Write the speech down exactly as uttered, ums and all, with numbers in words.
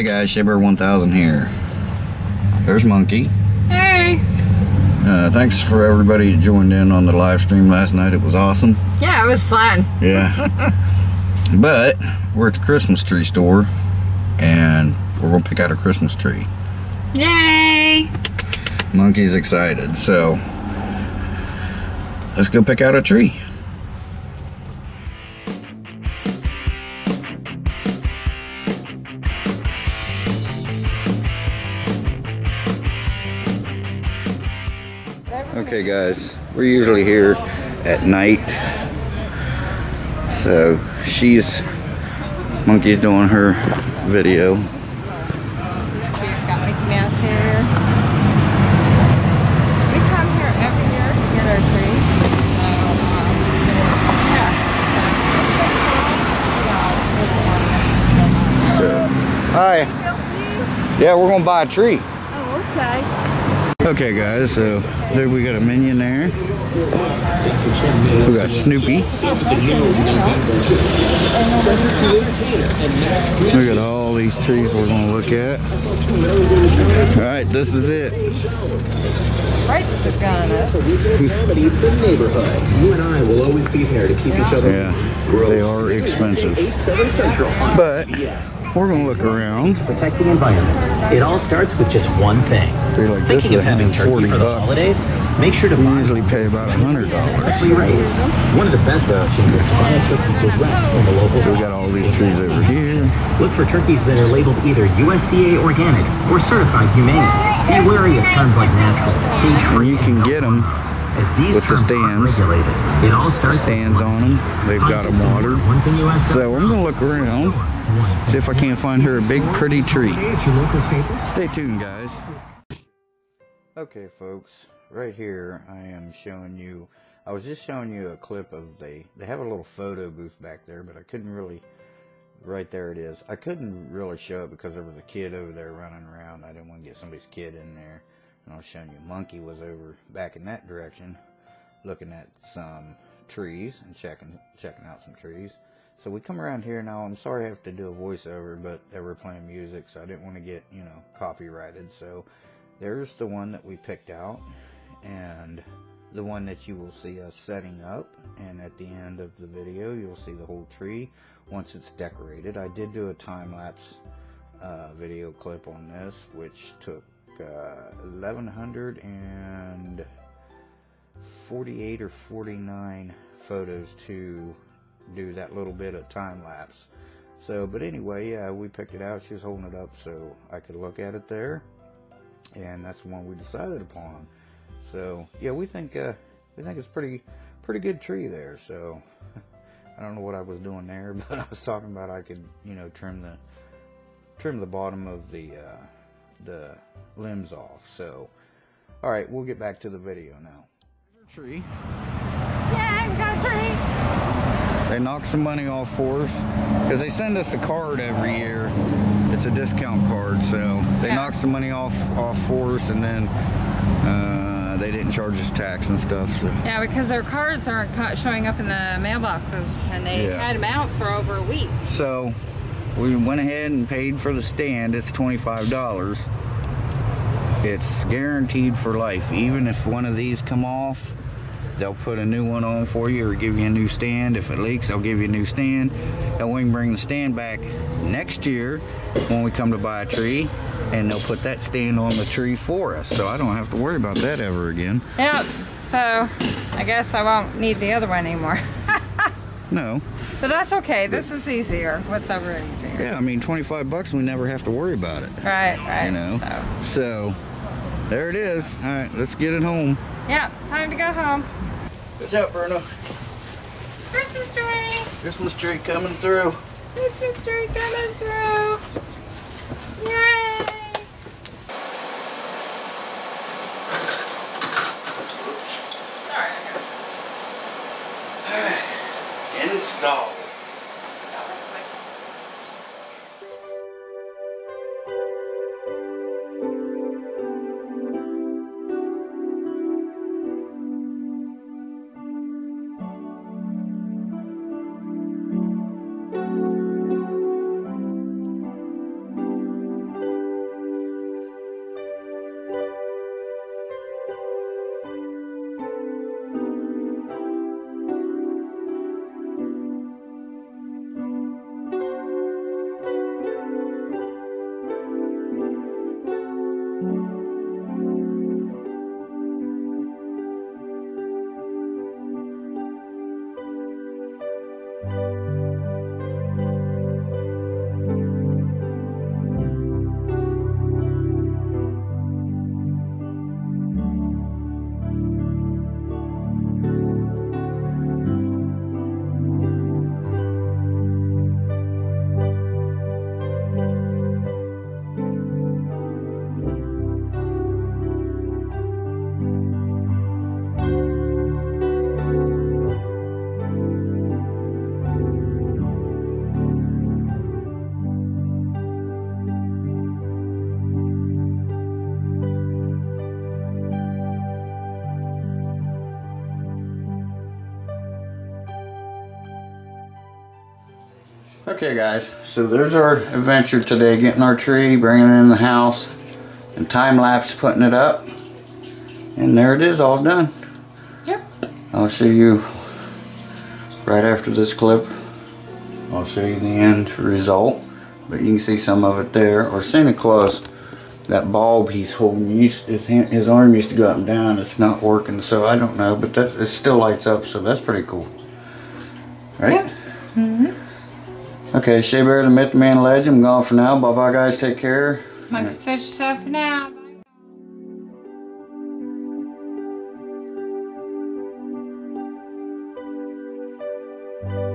Hey guys, shabear one thousand here. There's Monkey. Hey. Uh, thanks for everybody who joined in on the live stream last night. It was awesome. Yeah, it was fun. Yeah. But we're at the Christmas tree store, and we're gonna pick out a Christmas tree. Yay! Monkey's excited, so let's go pick out a tree. Okay guys, we're usually here at night, so she's, Monkey's doing her video. Got Mickey Mouse here. We come here every year to get our tree. So, hi. Yeah, we're gonna buy a tree. Oh, okay. Okay guys, so there we got a Minion there. We got Snoopy. We got all these trees we're gonna look at. Alright, this is it. Prices have gone up. You and I will always be here to keep each other. Yeah, they are expensive. But we're gonna look around. Protect the environment. It all starts with just one thing. Like Thinking of having turkey for the bucks. holidays, make sure to buy usually pay about a hundred dollars. Raised. One of the best options is to buy a turkey direct from the local. So we got all these trees over here. Look for turkeys that are labeled either U S D A organic or certified humane. Be wary of terms like natural, cage-free. You can get them as these with terms the stands. Regulated. It all starts stands with on them. They've got them watered. So I'm gonna look around, see if I can't find her a big, pretty tree. Stay tuned, guys. Okay folks, right here I am showing you, I was just showing you a clip of the, they have a little photo booth back there, but I couldn't really, right there it is, I couldn't really show it because there was a kid over there running around. I didn't want to get somebody's kid in there, and I was showing you Monkey was over back in that direction, looking at some trees and checking, checking out some trees. So we come around here now. I'm sorry I have to do a voiceover, but they were playing music, so I didn't want to get, you know, copyrighted, so. There's the one that we picked out, and the one that you will see us setting up, and at the end of the video you'll see the whole tree once it's decorated. I did do a time-lapse uh, video clip on this, which took uh, eleven forty-eight or forty-nine photos to do that little bit of time-lapse. So, but anyway, yeah, we picked it out. She was holding it up so I could look at it there. And that's the one we decided upon. So yeah, we think uh, we think it's pretty pretty good tree there. So I don't know what I was doing there, but I was talking about I could, you know, trim the trim the bottom of the uh, the limbs off. So all right, we'll get back to the video now. Tree. Yeah, I've got a tree. They knock some money off for us because they send us a card every year. It's a discount card, so they yeah. knocked some money off off for us, and then uh, they didn't charge us tax and stuff. So. Yeah, because their cards aren't showing up in the mailboxes, and they yeah. had them out for over a week. So we went ahead and paid for the stand. It's twenty-five dollars. It's guaranteed for life. Even if one of these come off, they'll put a new one on for you or give you a new stand. If it leaks, they'll give you a new stand. And we can bring the stand back next year when we come to buy a tree, and they'll put that stand on the tree for us. So I don't have to worry about that ever again. Yep, so I guess I won't need the other one anymore. No. But that's okay, this is easier. What's ever easier. Yeah, I mean, twenty-five bucks, we never have to worry about it. Right, right, you know? so. So, there it is. All right, let's get it home. Yeah, time to go home. What's up, Bruno? Christmas tree! Christmas tree coming through. Christmas tree coming through. Yay! Sorry. Alright. Install. That was quick. Okay guys, so there's our adventure today, getting our tree, bringing it in the house, and time-lapse putting it up. And there it is, all done. Yep. I'll show you right after this clip. I'll show you the end result, but you can see some of it there. Or Santa Claus, that bulb he's holding, used, his, hand, his arm used to go up and down. It's not working, so I don't know, but that, it still lights up, so that's pretty cool. Right? Yeah. Mm-hmm. Okay, Shea Bear, the myth, man, legend. I'm gone for now. Bye bye, guys. Take care. Mike says yourself for now. Bye.